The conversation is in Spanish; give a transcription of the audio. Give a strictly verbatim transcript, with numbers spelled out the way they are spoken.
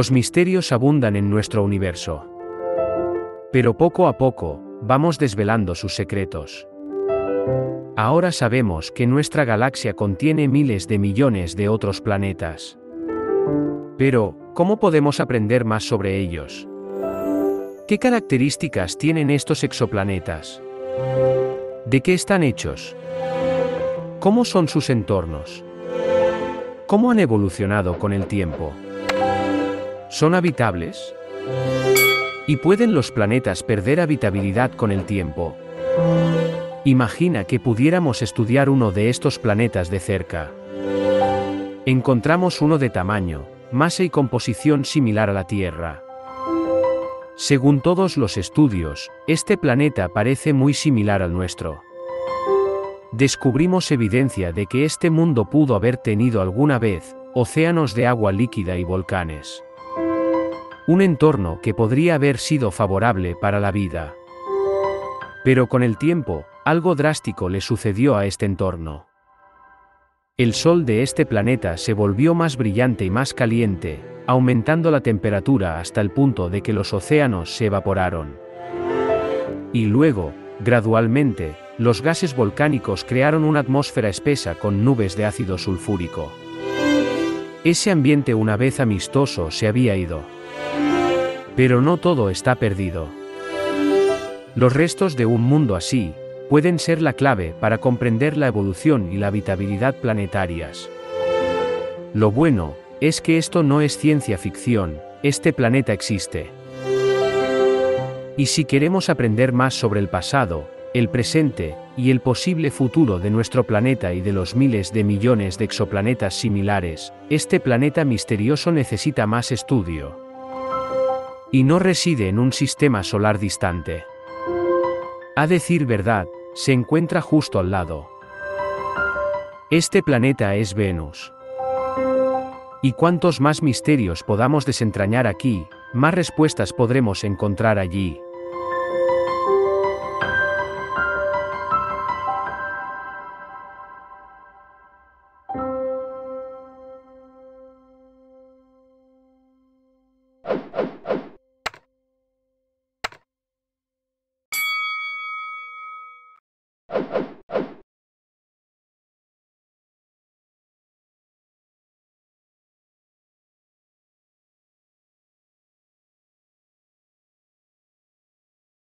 Los misterios abundan en nuestro universo. Pero poco a poco, vamos desvelando sus secretos. Ahora sabemos que nuestra galaxia contiene miles de millones de otros planetas. Pero, ¿cómo podemos aprender más sobre ellos? ¿Qué características tienen estos exoplanetas? ¿De qué están hechos? ¿Cómo son sus entornos? ¿Cómo han evolucionado con el tiempo? ¿Son habitables? ¿Y pueden los planetas perder habitabilidad con el tiempo? Imagina que pudiéramos estudiar uno de estos planetas de cerca. Encontramos uno de tamaño, masa y composición similar a la Tierra. Según todos los estudios, este planeta parece muy similar al nuestro. Descubrimos evidencia de que este mundo pudo haber tenido alguna vez océanos de agua líquida y volcanes. Un entorno que podría haber sido favorable para la vida. Pero con el tiempo, algo drástico le sucedió a este entorno. El sol de este planeta se volvió más brillante y más caliente, aumentando la temperatura hasta el punto de que los océanos se evaporaron. Y luego, gradualmente, los gases volcánicos crearon una atmósfera espesa con nubes de ácido sulfúrico. Ese ambiente una vez amistoso se había ido. Pero no todo está perdido. Los restos de un mundo así pueden ser la clave para comprender la evolución y la habitabilidad planetarias. Lo bueno es que esto no es ciencia ficción, este planeta existe. Y si queremos aprender más sobre el pasado, el presente y el posible futuro de nuestro planeta y de los miles de millones de exoplanetas similares, este planeta misterioso necesita más estudio. Y no reside en un sistema solar distante. A decir verdad, se encuentra justo al lado. Este planeta es Venus. Y cuantos más misterios podamos desentrañar aquí, más respuestas podremos encontrar allí.